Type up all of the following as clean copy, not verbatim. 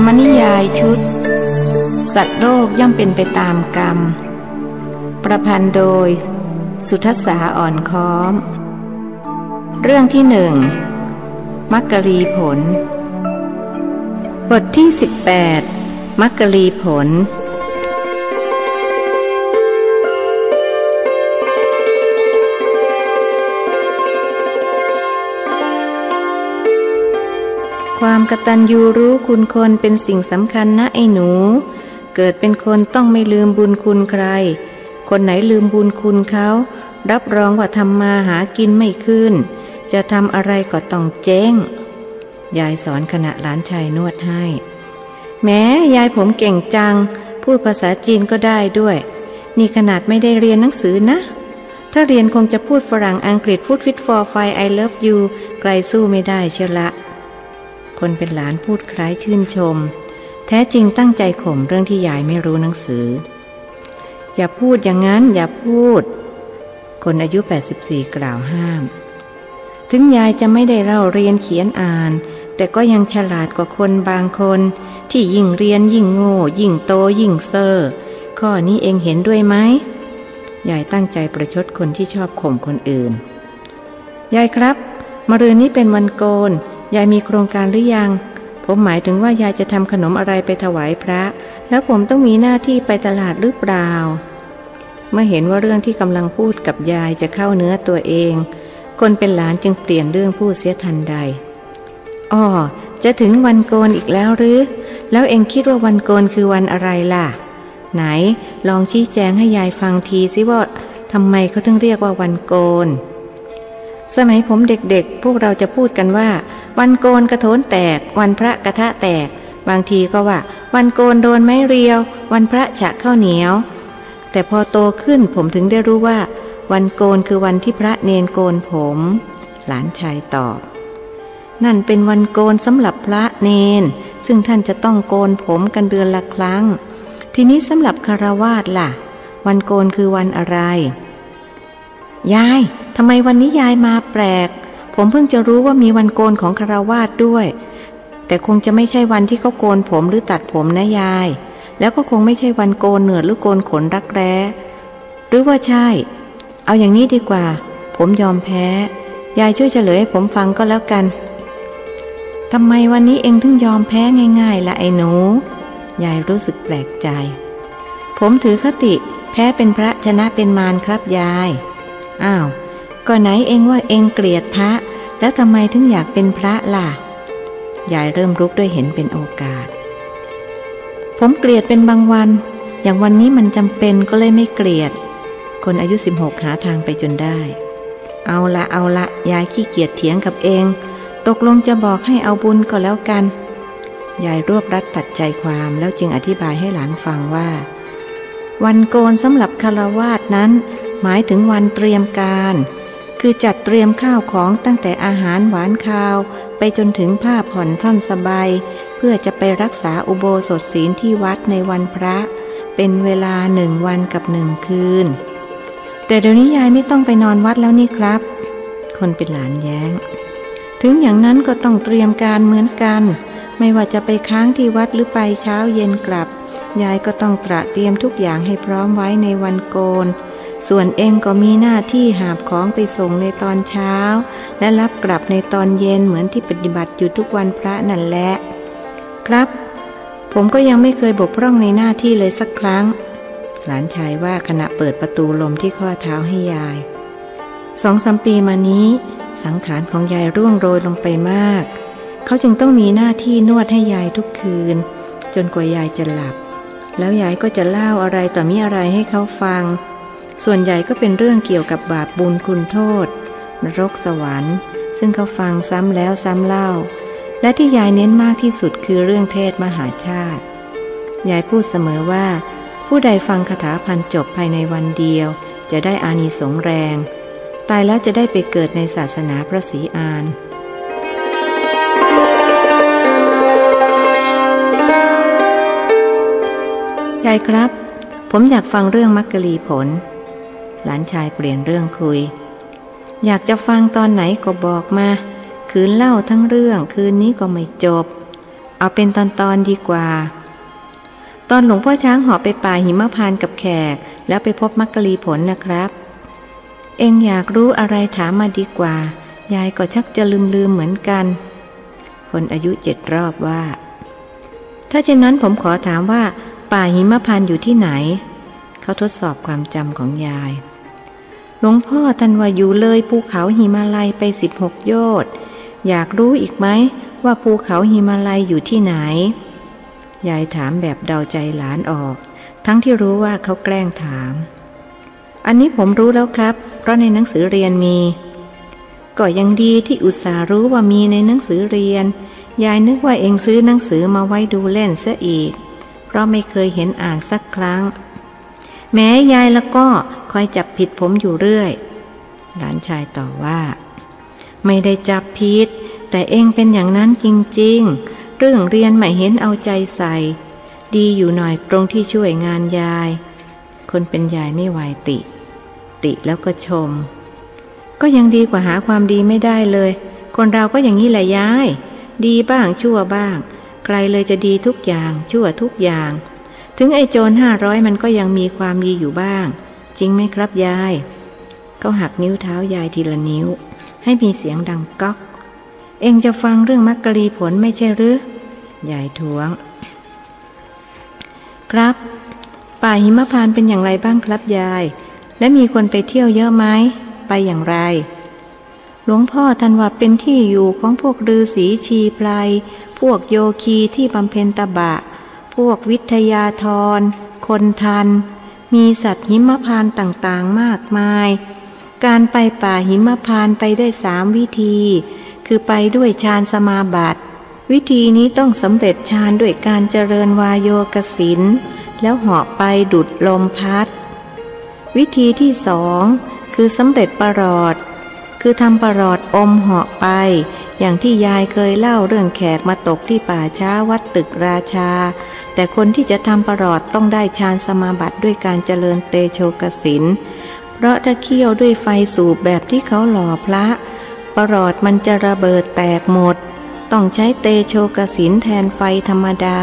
รมนิยายชุดสัตว์โลกย่อมเป็นไปตามกรรมประพันธ์โดยสุทสาอ่อนค้อมเรื่องที่1มักกรีผลบทที่18มักกรีผลความกตัญญูรู้คุณคนเป็นสิ่งสำคัญนะไอ้หนูเกิดเป็นคนต้องไม่ลืมบุญคุณใครคนไหนลืมบุญคุณเขารับรองว่าทำมาหากินไม่ขึ้นจะทำอะไรก็ต้องเจ๊งยายสอนขณะหลานชายนวดให้แม้ยายผมเก่งจังพูดภาษาจีนก็ได้ด้วยนี่ขนาดไม่ได้เรียนหนังสือนะถ้าเรียนคงจะพูดฝรั่งอังกฤษฟุตฟิตฟอร์ไฟ I love you ไกลสู้ไม่ได้เชียวละคนเป็นหลานพูดคล้ายชื่นชมแท้จริงตั้งใจข่มเรื่องที่ยายไม่รู้หนังสืออย่าพูดอย่างนั้นอย่าพูดคนอายุ84กล่าวห้ามถึงยายจะไม่ได้เล่าเรียนเขียนอ่านแต่ก็ยังฉลาดกว่าคนบางคนที่ยิ่งเรียนยิ่งโง่ยิ่งโตยิ่งเซ่อข้อนี้เองเห็นด้วยไหมยายตั้งใจประชดคนที่ชอบข่มคนอื่นยายครับมะรืนนี้เป็นวันโกนยายมีโครงการหรือยังผมหมายถึงว่ายายจะทำขนมอะไรไปถวายพระแล้วผมต้องมีหน้าที่ไปตลาดหรือเปล่าเมื่อเห็นว่าเรื่องที่กำลังพูดกับยายจะเข้าเนื้อตัวเองคนเป็นหลานจึงเปลี่ยนเรื่องพูดเสียทันใดอ้อจะถึงวันโกนอีกแล้วหรือแล้วเองคิดว่าวันโกนคือวันอะไรล่ะไหนลองชี้แจงให้ยายฟังทีสิว่าทำไมเขาถึงเรียกว่าวันโกนสมัยผมเด็กๆพวกเราจะพูดกันว่าวันโกนกระโถนแตกวันพระกระทะแตกบางทีก็ว่าวันโกนโดนไม้เรียววันพระฉะข้าวเหนียวแต่พอโตขึ้นผมถึงได้รู้ว่าวันโกนคือวันที่พระเนนโกนผมหลานชายตอบนั่นเป็นวันโกนสำหรับพระเนนซึ่งท่านจะต้องโกนผมกันเดือนละครั้งทีนี้สำหรับฆราวาสล่ะวันโกนคือวันอะไรยายทำไมวันนี้ยายมาแปลกผมเพิ่งจะรู้ว่ามีวันโกนของฆราวาสด้วยแต่คงจะไม่ใช่วันที่เขาโกนผมหรือตัดผมนะยายแล้วก็คงไม่ใช่วันโกนเหนือหรือโกนขนรักแร้หรือว่าใช่เอาอย่างนี้ดีกว่าผมยอมแพ้ยายช่วยเฉลยให้ผมฟังก็แล้วกันทำไมวันนี้เองถึงยอมแพ้ง่ายๆล่ะไอ้หนูยายรู้สึกแปลกใจผมถือคติแพ้เป็นพระชนะเป็นมารครับยายอ้าวก็ไหนเองว่าเองเกลียดพระแล้วทำไมถึงอยากเป็นพระล่ะยายเริ่มลุกด้วยเห็นเป็นโอกาสผมเกลียดเป็นบางวันอย่างวันนี้มันจำเป็นก็เลยไม่เกลียดคนอายุ16หาทางไปจนได้เอาละยายขี้เกียจเถียงกับเองตกลงจะบอกให้เอาบุญก็แล้วกันยายรวบรัดตัดใจความแล้วจึงอธิบายให้หลานฟังว่าวันโกนสำหรับฆราวาสนั้นหมายถึงวันเตรียมการคือจัดเตรียมข้าวของตั้งแต่อาหารหวานคาวไปจนถึงผ้าผ่อนท่อนสบายเพื่อจะไปรักษาอุโบสถศีลที่วัดในวันพระเป็นเวลา1 วันกับ1 คืนแต่เดี๋ยวนี้ยายไม่ต้องไปนอนวัดแล้วนี่ครับคนเป็นหลานแย้งถึงอย่างนั้นก็ต้องเตรียมการเหมือนกันไม่ว่าจะไปค้างที่วัดหรือไปเช้าเย็นกลับยายก็ต้องตระเตรียมทุกอย่างให้พร้อมไว้ในวันโกนส่วนเองก็มีหน้าที่หาบของไปส่งในตอนเช้าและรับกลับในตอนเย็นเหมือนที่ปฏิบัติอยู่ทุกวันพระนั่นแหละครับผมก็ยังไม่เคยบกพร่องในหน้าที่เลยสักครั้งหลานชายว่าขณะเปิดประตูลมที่ข้อเท้าให้ยาย2-3 ปีมานี้สังขารของยายร่วงโรยลงไปมากเขาจึงต้องมีหน้าที่นวดให้ยายทุกคืนจนกว่ายายจะหลับแล้วยายก็จะเล่าอะไรต่อมีอะไรให้เขาฟังส่วนใหญ่ก็เป็นเรื่องเกี่ยวกับบาปบุญคุณโทษนรกสวรรค์ซึ่งเขาฟังซ้ำแล้วซ้ำเล่าและที่ยายเน้นมากที่สุดคือเรื่องเทศมหาชาติยายพูดเสมอว่าผู้ใดฟังคาถาพันจบภายในวันเดียวจะได้อานิสงส์แรงตายแล้วจะได้ไปเกิดในศาสนาพระศรีอานยายครับผมอยากฟังเรื่องมักกรีผลหลานชายเปลี่ยนเรื่องคุยอยากจะฟังตอนไหนก็บอกมาคืนเล่าทั้งเรื่องคืนนี้ก็ไม่จบ เอาเป็นตอนๆดีกว่าตอนหลวงพ่อช้างหอไปป่าหิมพานต์กับแขกแล้วไปพบมัคคลีผลนะครับเองอยากรู้อะไรถามมาดีกว่ายายก็ชักจะลืมเหมือนกันคนอายุ7รอบว่าถ้าเช่นนั้นผมขอถามว่าป่าหิมพานต์อยู่ที่ไหนเขาทดสอบความจำของยายหลวงพ่อท่านว่าอยู่เลยภูเขาหิมาลัยไป16โยชน์อยากรู้อีกไหมว่าภูเขาหิมาลัยอยู่ที่ไหนยายถามแบบเดาใจหลานออกทั้งที่รู้ว่าเขาแกล้งถามอันนี้ผมรู้แล้วครับเพราะในหนังสือเรียนมีก็ยังดีที่อุตส่าห์รู้ว่ามีในหนังสือเรียนยายนึกว่าเองซื้อหนังสือมาไว้ดูเล่นซะอีกเพราะไม่เคยเห็นอ่านสักครั้งแม้ยายแล้วก็คอยจับผิดผมอยู่เรื่อยหลานชายตอบว่าไม่ได้จับผิดแต่เองเป็นอย่างนั้นจริงๆเรื่องเรียนไม่เห็นเอาใจใส่ดีอยู่หน่อยตรงที่ช่วยงานยายคนเป็นยายไม่ไหวติแล้วก็ชมก็ยังดีกว่าหาความดีไม่ได้เลยคนเราก็อย่างนี้แหละยายดีบ้างชั่วบ้างใครเลยจะดีทุกอย่างชั่วทุกอย่างถึงไอ้โจร500มันก็ยังมีความดีอยู่บ้างจริงไหมครับยายเขาหักนิ้วเท้ายายทีละนิ้วให้มีเสียงดังก๊อกเองจะฟังเรื่องมัคคลีผลไม่ใช่หรือยายท้วงครับป่าหิมพานต์เป็นอย่างไรบ้างครับยายและมีคนไปเที่ยวเยอะไหมไปอย่างไรหลวงพ่อท่านว่าเป็นที่อยู่ของพวกฤาษีชีไพรพวกโยคีที่บำเพ็ญตบะพวกวิทยาธรคนทันมีสัตว์หิมพานต์ต่างๆมากมายการไปป่าหิมพานต์ไปได้3วิธีคือไปด้วยฌานสมาบัติวิธีนี้ต้องสำเร็จฌานด้วยการเจริญวาโยกสินแล้วเหาะไปดุจลมพัดวิธีที่2คือสำเร็จปรอดคือทำปรอดอมเหาะไปอย่างที่ยายเคยเล่าเรื่องแขกมาตกที่ป่าช้าวัดตึกราชาแต่คนที่จะทำปรอดต้องได้ฌานสมาบัติด้วยการเจริญเตโชกสินเพราะถ้าเคี่ยวด้วยไฟสูบแบบที่เขาหล่อพระปรอดมันจะระเบิดแตกหมดต้องใช้เตโชกสินแทนไฟธรรมดา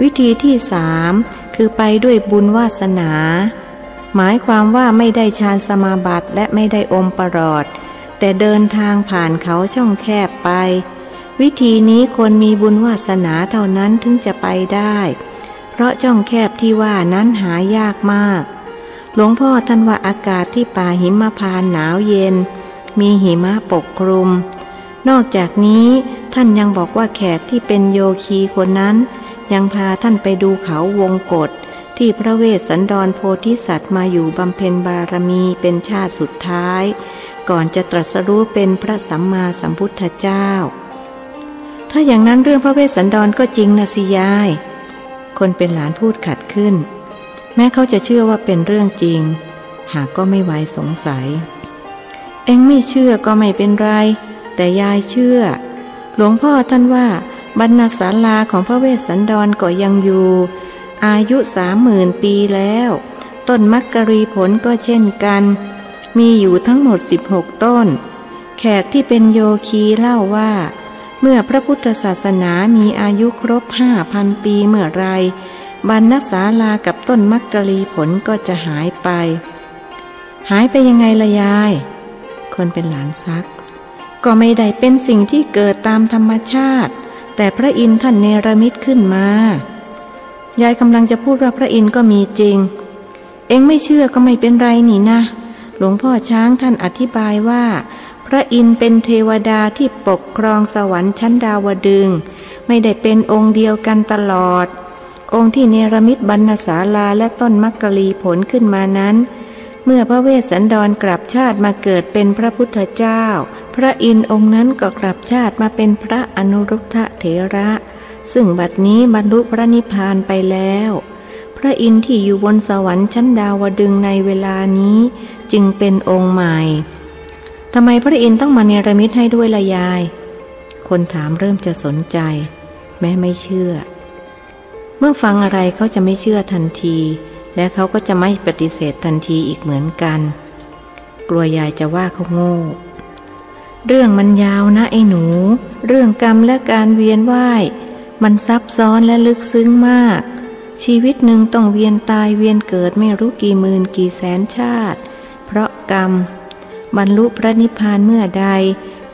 วิธีที่3คือไปด้วยบุญวาสนาหมายความว่าไม่ได้ฌานสมาบัติและไม่ได้อมปรอดแต่เดินทางผ่านเขาช่องแคบไปวิธีนี้คนมีบุญวาสนาเท่านั้นถึงจะไปได้เพราะช่องแคบที่ว่านั้นหายากมากหลวงพ่อท่านว่าอากาศที่ป่าหิมพานต์หนาวเย็นมีหิมะปกคลุมนอกจากนี้ท่านยังบอกว่าแขกที่เป็นโยคีคนนั้นยังพาท่านไปดูเขาวงกฏที่พระเวสสันดรโพธิสัตว์มาอยู่บำเพ็ญบารมีเป็นชาติสุดท้ายก่อนจะตรัสรู้เป็นพระสัมมาสัมพุทธเจ้าถ้าอย่างนั้นเรื่องพระเวสสันดรก็จริงนะสิยายคนเป็นหลานพูดขัดขึ้นแม้เขาจะเชื่อว่าเป็นเรื่องจริงหากก็ไม่ไว้สงสัยเอ็งไม่เชื่อก็ไม่เป็นไรแต่ยายเชื่อหลวงพ่อท่านว่าบรรณศาลาของพระเวสสันดรก็ยังอยู่อายุ30,000 ปีแล้วต้นมัคคลีผลก็เช่นกันมีอยู่ทั้งหมด16ต้นแขกที่เป็นโยคีเล่าว่าเมื่อพระพุทธศาสนามีอายุครบ 5,000 ปีเมื่อไรบรรณศาลากับต้นมัคคลีผลก็จะหายไปยังไงละยายคนเป็นหลานซักก็ไม่ได้เป็นสิ่งที่เกิดตามธรรมชาติแต่พระอินทร์ท่านเนรมิตขึ้นมายายกำลังจะพูดว่าพระอินทร์ก็มีจริงเอ็งไม่เชื่อก็ไม่เป็นไรนี่นะหลวงพ่อช้างท่านอธิบายว่าพระอินทร์เป็นเทวดาที่ปกครองสวรรค์ชั้นดาวดึงส์ไม่ได้เป็นองค์เดียวกันตลอดองค์ที่เนรมิตบรรณศาลาและต้นมัคคลีผลขึ้นมานั้นเมื่อพระเวสสันดรกลับชาติมาเกิดเป็นพระพุทธเจ้าพระอินทร์องค์นั้นก็กลับชาติมาเป็นพระอนุรุทธเถระซึ่งบัดนี้บรรลุพระนิพพานไปแล้วพระอินทร์ที่อยู่บนสวรรค์ชั้นดาวดึงส์ในเวลานี้จึงเป็นองค์ใหม่ทำไมพระอินทร์ต้องมาเนรมิตให้ด้วยล่ะยายคนถามเริ่มจะสนใจแม้ไม่เชื่อเมื่อฟังอะไรเขาจะไม่เชื่อทันทีและเขาก็จะไม่ปฏิเสธทันทีอีกเหมือนกันกลัวยายจะว่าเขาโง่ เรื่องมันยาวนะไอ้หนูเรื่องกรรมและการเวียนว่ายมันซับซ้อนและลึกซึ้งมากชีวิตหนึ่งต้องเวียนตายเวียนเกิดไม่รู้กี่หมื่นกี่แสนชาติเพราะกรรมบรรลุพระนิพพานเมื่อใด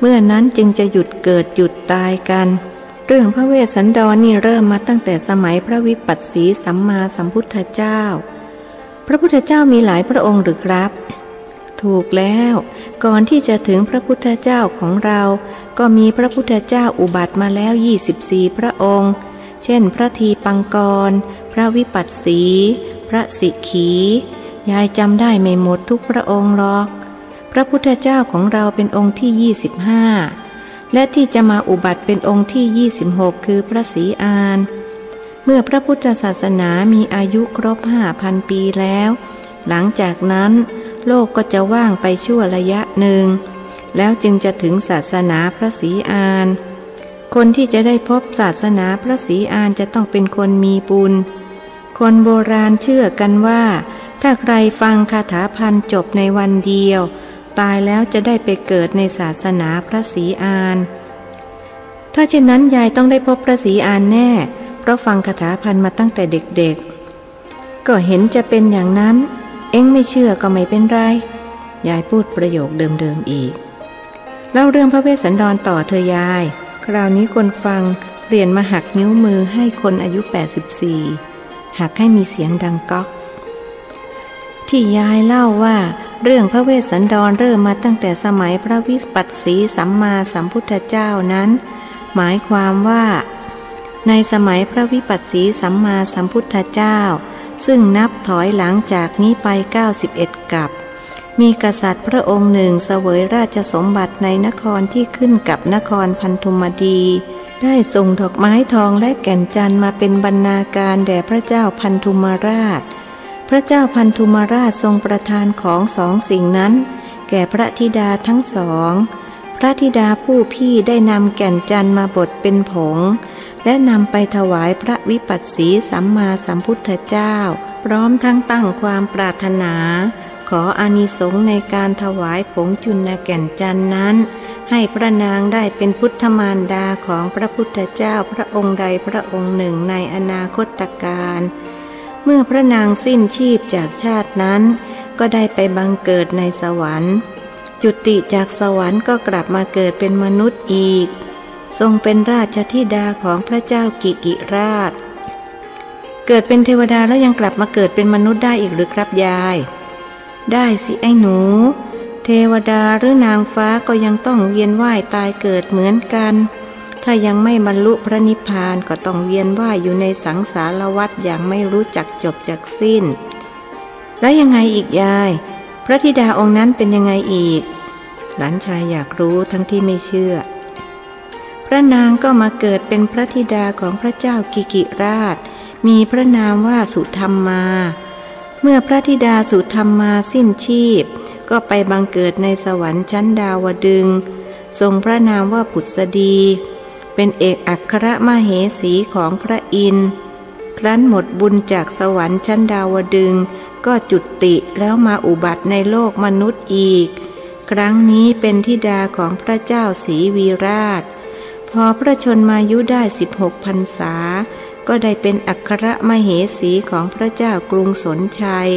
เมื่อนั้นจึงจะหยุดเกิดหยุดตายกันเรื่องพระเวสสันดร นี่เริ่มมาตั้งแต่สมัยพระวิปัสสีสัมมาสัมพุทธเจ้าพระพุทธเจ้ามีหลายพระองค์หรือครับถูกแล้วก่อนที่จะถึงพระพุทธเจ้าของเราก็มีพระพุทธเจ้าอุบัติมาแล้ว24พระองค์เช่นพระทีปังกรพระวิปัสสีพระสิกขียายจำได้ไม่หมดทุกพระองค์หรอกพระพุทธเจ้าของเราเป็นองค์ที่25และที่จะมาอุบัติเป็นองค์ที่26คือพระศรีอานเมื่อพระพุทธศาสนามีอายุครบ 5,000 ปีแล้วหลังจากนั้นโลกก็จะว่างไปชั่วระยะหนึ่งแล้วจึงจะถึงศาสนาพระศรีอานคนที่จะได้พบศาสนาพระศรีอานจะต้องเป็นคนมีบุญคนโบราณเชื่อกันว่าถ้าใครฟังคาถาพันจบในวันเดียวตายแล้วจะได้ไปเกิดในศาสนาพระศรีอานถ้าเช่นนั้นยายต้องได้พบพระศรีอานแน่เพราะฟังคาถาพันมาตั้งแต่เด็กๆก็เห็นจะเป็นอย่างนั้นเอ็งไม่เชื่อก็ไม่เป็นไรยายพูดประโยคเดิมๆอีกเล่าเรื่องพระเวสสันดรต่อเธอยายคราวนี้คนฟังเปลี่ยนมาหักนิ้วมือให้คนอายุ84หักให้มีเสียงดังก๊อกที่ยายเล่าว่าเรื่องพระเวสสันดรเริ่มมาตั้งแต่สมัยพระวิปัสสีสัมมาสัมพุทธเจ้านั้นหมายความว่าในสมัยพระวิปัสสีสัมมาสัมพุทธเจ้าซึ่งนับถอยหลังจากนี้ไป91กับมีกษัตริย์พระองค์หนึ่งเสวยราชสมบัติในนครที่ขึ้นกับนครพันธุมดีได้ส่งดอกไม้ทองและแก่นจันทร์มาเป็นบรรณาการแด่พระเจ้าพันธุมราชพระเจ้าพันธุมราชทรงประทานของสองสิ่งนั้นแก่พระธิดาทั้งสองพระธิดาผู้พี่ได้นำแก่นจันทร์มาบดเป็นผงและนำไปถวายพระวิปัสสีสัมมาสัมพุทธเจ้าพร้อมทั้งตั้งความปรารถนาขออานิสงส์ในการถวายผงจุลแก่นจันทร์นั้นให้พระนางได้เป็นพุทธมารดาของพระพุทธเจ้าพระองค์ใดพระองค์หนึ่งในอนาคตการเมื่อพระนางสิ้นชีพจากชาตินั้นก็ได้ไปบังเกิดในสวรรค์จุติจากสวรรค์ก็กลับมาเกิดเป็นมนุษย์อีกทรงเป็นราชธิดาของพระเจ้ากิกิราชเกิดเป็นเทวดาแล้วยังกลับมาเกิดเป็นมนุษย์ได้อีกหรือครับยายได้สิไอ้หนูเทวดาหรือนางฟ้าก็ยังต้องเวียนว่ายตายเกิดเหมือนกันถ้ายังไม่บรรลุพระนิพพานก็ต้องเวียนว่ายอยู่ในสังสารวัฏอย่างไม่รู้จักจบจักสิ้นแล้วยังไงอีกยายพระธิดาองค์นั้นเป็นยังไงอีกหลานชายอยากรู้ทั้งที่ไม่เชื่อพระนางก็มาเกิดเป็นพระธิดาของพระเจ้ากิกิราชมีพระนามว่าสุธรรมาเมื่อพระธิดาสุธรรมาสิ้นชีพก็ไปบังเกิดในสวรรค์ชั้นดาวดึงส์ทรงพระนามว่าผุดสดีเป็นเอกอัครมเหสีของพระอินทร์ครั้นหมดบุญจากสวรรค์ชั้นดาวดึงส์ก็จุติแล้วมาอุบัติในโลกมนุษย์อีกครั้งนี้เป็นธิดาของพระเจ้าศรีวีราชพอพระชนมายุได้16พรรษาก็ได้เป็นอัครมเหสีของพระเจ้ากรุงสนชัย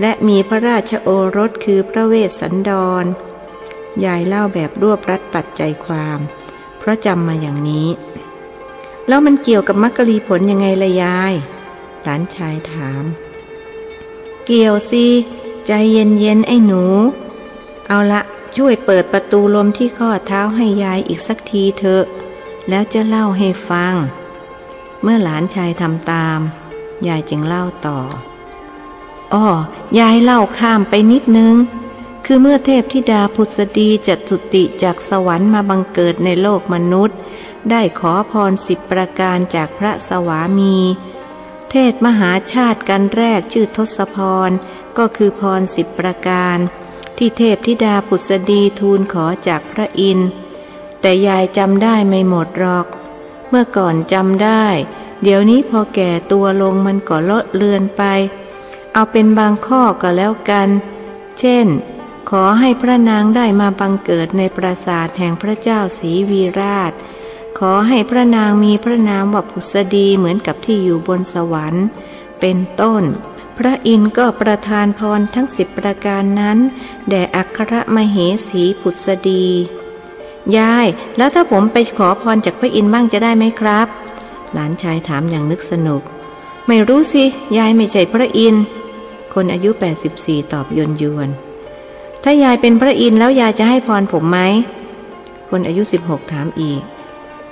และมีพระราชโอรสคือพระเวสสันดรยายเล่าแบบรวบรัดตัดใจความเพราะจำมาอย่างนี้แล้วมันเกี่ยวกับมรรคลีผลยังไงละยายหลานชายถามเกี่ยวสิใจเย็นๆไอ้หนูเอาละช่วยเปิดประตูลมที่ข้อเท้าให้ยายอีกสักทีเถอะแล้วจะเล่าให้ฟังเมื่อหลานชายทำตามยายจึงเล่าต่ออ้อยายเล่าข้ามไปนิดนึงคือเมื่อเทพธิดาผุดสดีจัตุติจากสวรรค์มาบังเกิดในโลกมนุษย์ได้ขอพร10ประการจากพระสวามีเทศมหาชาติกันแรกชื่อทศพรก็คือพร10ประการที่เทพธิดาผุดสดีทูลขอจากพระอินทร์แต่ยายจำได้ไม่หมดหรอกเมื่อก่อนจำได้เดี๋ยวนี้พอแก่ตัวลงมันก็เลอะเลือนไปเอาเป็นบางข้อก็แล้วกันเช่น ขอให้พระนางได้มาบังเกิดในปราสาทแห่งพระเจ้าศรีวีราชขอให้พระนางมีพระนามว่าผุสดีเหมือนกับที่อยู่บนสวรรค์เป็นต้นพระอินทร์ก็ประทานพรทั้ง10ประการนั้นแด่อัครมเหสีผุสดียายแล้วถ้าผมไปขอพรจากพระอินทร์บ้างจะได้ไหมครับหลานชายถามอย่างนึกสนุกไม่รู้สิยายไม่ใช่พระอินทร์คนอายุ84ตอบยวนถ้ายายเป็นพระอินทร์แล้วยายจะให้พรผมไหมคนอายุ16ถามอีก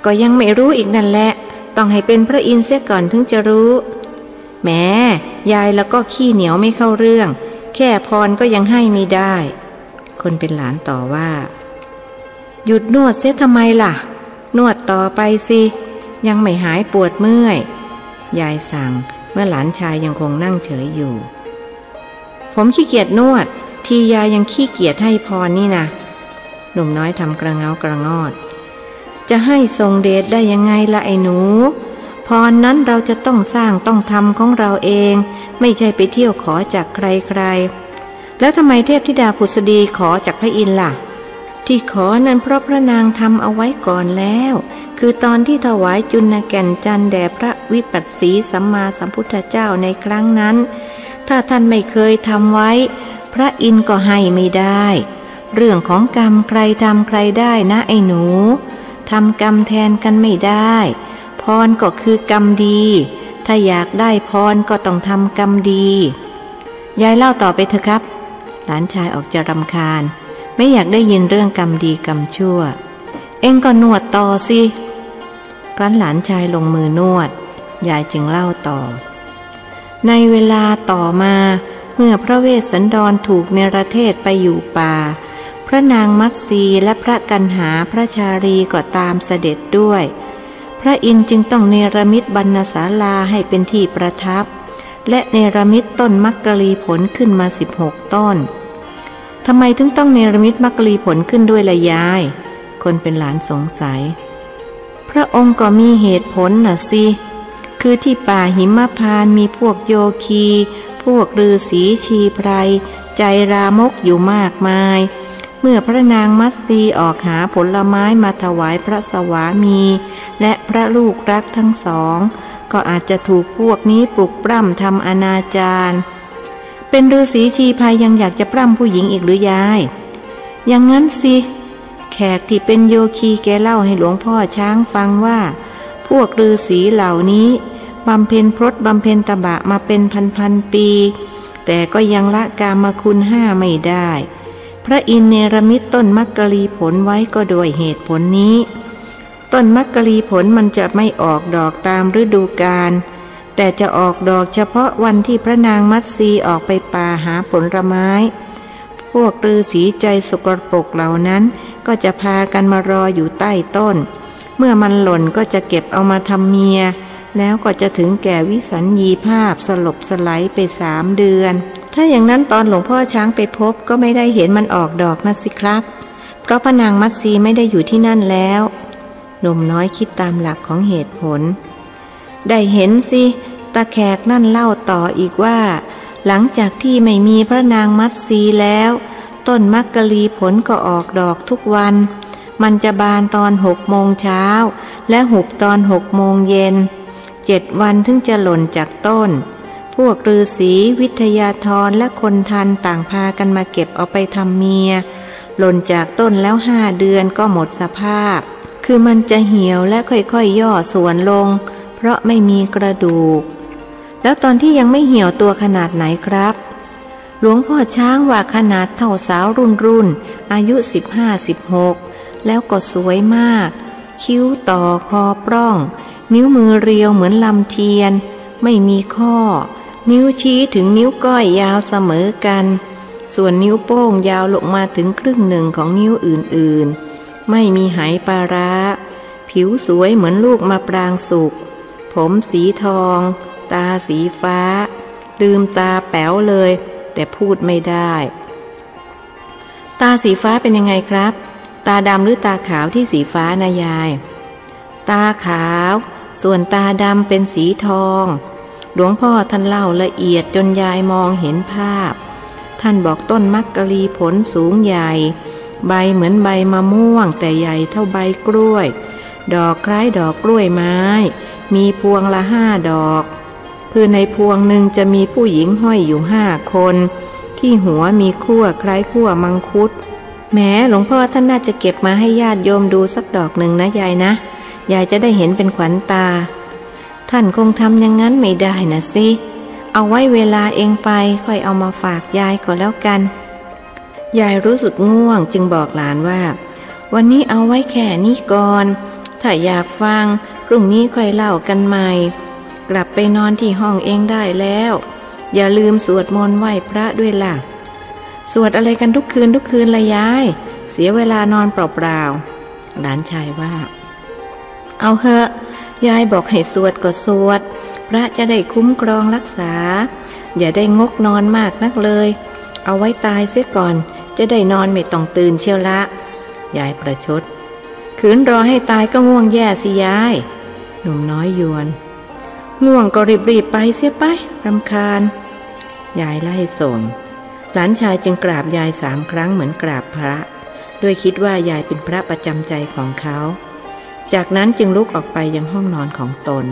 ก็ยังไม่รู้อีกนั่นแหละต้องให้เป็นพระอินทร์เสียก่อนถึงจะรู้แหมยายแล้วก็ขี้เหนียวไม่เข้าเรื่องแค่พรก็ยังให้ไม่ได้คนเป็นหลานต่อว่าหยุดนวดเสียทำไมล่ะนวดต่อไปสิยังไม่หายปวดเมื่อยยายสั่งเมื่อหลานชายยังคงนั่งเฉยอยู่ผมขี้เกียจนวดที่ยายยังขี้เกียจให้พรนี่นะหนุ่มน้อยทำกระเงากระงอดจะให้ทรงเดชได้ยังไงล่ะไอ้หนูพรนั้นเราจะต้องสร้างต้องทำของเราเองไม่ใช่ไปเที่ยวขอจากใครๆแล้วทำไมเทพธิดาผุสดีขอจากพระอินทร์ล่ะที่ขอนั้นเพราะพระนางทำเอาไว้ก่อนแล้วคือตอนที่ถวายจุลแก่นจันทร์แด่พระวิปัสสีสัมมาสัมพุทธเจ้าในครั้งนั้นถ้าท่านไม่เคยทำไว้พระอินทร์ก็ให้ไม่ได้เรื่องของกรรมใครทำใครได้นะไอ้หนูทำกรรมแทนกันไม่ได้พรก็คือกรรมดีถ้าอยากได้พรก็ต้องทำกรรมดียายเล่าต่อไปเถอะครับหลานชายออกจะรำคาญไม่อยากได้ยินเรื่องกรรมดีกรรมชั่วเอ็งก็นวดต่อสิครั้นหลานชายลงมือนวดยายจึงเล่าต่อในเวลาต่อมาเมื่อพระเวสสันดรถูกเนรเทศไปอยู่ป่าพระนางมัตสีและพระกันหาพระชารีก็ตามเสด็จด้วยพระอินทร์จึงต้องเนรมิตบรรณศาลาให้เป็นที่ประทับและเนรมิตต้นมักกะลีผลขึ้นมา16ต้นทำไมถึงต้องเนรมิตมักกะลีผลขึ้นด้วยล่ะยายคนเป็นหลานสงสัยพระองค์ก็มีเหตุผลน่ะสิคือที่ป่าหิมพานต์มีพวกโยคีพวกฤาษีชีไพรใจรามกอยู่มากมายเมื่อพระนางมัตสีออกหาผลไม้มาถวายพระสวามีและพระลูกรักทั้งสองก็อาจจะถูกพวกนี้ปลุกปล้ำทำอนาจารเป็นฤาษีชีไพรยังอยากจะปล้ำผู้หญิงอีกหรือยายอย่างนั้นสิแขกที่เป็นโยคีแกเล่าให้หลวงพ่อช้างฟังว่าพวกฤาษีเหล่านี้บำเพ็ญพรตบำเพ็ญตบะมาเป็นพันๆปีแต่ก็ยังละกามคุณห้าไม่ได้พระอินทร์เนรมิตต้นมักกะลีผลไว้ก็โดยเหตุผลนี้ต้นมักกะลีผลมันจะไม่ออกดอกตามฤดูกาลแต่จะออกดอกเฉพาะวันที่พระนางมัตสีออกไปป่าหาผลไม้พวกฤาษีใจสกปรกเหล่านั้นก็จะพากันมารออยู่ใต้ต้นเมื่อมันหล่นก็จะเก็บเอามาทำเมียแล้วก็จะถึงแก่วิสัญญีภาพสลบสลายไป3 เดือนถ้าอย่างนั้นตอนหลวงพ่อช้างไปพบก็ไม่ได้เห็นมันออกดอกนะสิครับเพราะพระนางมัตสีไม่ได้อยู่ที่นั่นแล้วหนุ่มน้อยคิดตามหลักของเหตุผลได้เห็นสิตาแขกนั่นเล่าต่ออีกว่าหลังจากที่ไม่มีพระนางมัตสีแล้วต้นมักกะลีผลก็ออกดอกทุกวันมันจะบานตอน6 โมงเช้าและหุบตอน6 โมงเย็น7 วันถึงจะหล่นจากต้นพวกฤาษีวิทยาธรและคนทันต่างพากันมาเก็บเอาไปทำเมียหล่นจากต้นแล้ว5 เดือนก็หมดสภาพคือมันจะเหี่ยวและค่อยๆย่อส่วนลงเพราะไม่มีกระดูกแล้วตอนที่ยังไม่เหี่ยวตัวขนาดไหนครับหลวงพ่อช้างว่าขนาดเท่าสาวรุ่นอายุ15-16แล้วก็สวยมากคิ้วต่อคอปร่องนิ้วมือเรียวเหมือนลำเทียนไม่มีข้อนิ้วชี้ถึงนิ้วก้อยยาวเสมอกันส่วนนิ้วโป้งยาวลงมาถึง1/3ของนิ้วอื่นๆไม่มีไหปลาร้าผิวสวยเหมือนลูกมะปรางสุกผมสีทองตาสีฟ้าลืมตาแป๋วเลยแต่พูดไม่ได้ตาสีฟ้าเป็นยังไงครับตาดำหรือตาขาวที่สีฟ้านะยายตาขาวส่วนตาดำเป็นสีทองหลวงพ่อท่านเล่าละเอียดจนยายมองเห็นภาพ ท่านบอกต้นมักกะลีผลสูงใหญ่ใบเหมือนใบมะม่วงแต่ใหญ่เท่าใบกล้วยดอกคล้ายดอกกล้วยไม้มีพวงละ5 ดอกคือในพวงหนึ่งจะมีผู้หญิงห้อยอยู่5 คนที่หัวมีขั้วคล้ายขั้วมังคุดแม้หลวงพ่อท่านน่าจะเก็บมาให้ญาติโยมดูสักดอกหนึ่งนะยายนะยายจะได้เห็นเป็นขวัญตาท่านคงทำอย่างนั้นไม่ได้นะสิเอาไว้เวลาเองไปค่อยเอามาฝากยายก็แล้วกันยายรู้สึกง่วงจึงบอกหลานว่าวันนี้เอาไว้แค่นี้ก่อนถ้าอยากฟังพรุ่งนี้ค่อยเล่ากันใหม่กลับไปนอนที่ห้องเองได้แล้วอย่าลืมสวดมนต์ไหว้พระด้วยล่ะสวดอะไรกันทุกคืนละยายเสียเวลานอนเปล่าๆหลานชายว่าเอาเถอะยายบอกให้สวดก็สวดพระจะได้คุ้มครองรักษาอย่าได้งกนอนมากนักเลยเอาไว้ตายเสียก่อนจะได้นอนไม่ต้องตื่นเชียวละยายประชดขืนรอให้ตายก็ง่วงแย่สิยายหนุ่มน้อยยวนง่วงก็รีบไปเสียไปรำคาญยายไล่ส่งหลานชายจึงกราบยาย3 ครั้งเหมือนกราบพระด้วยคิดว่ายายเป็นพระประจำใจของเขาจากนั้นจึงลุกออกไปยังห้องนอนของตน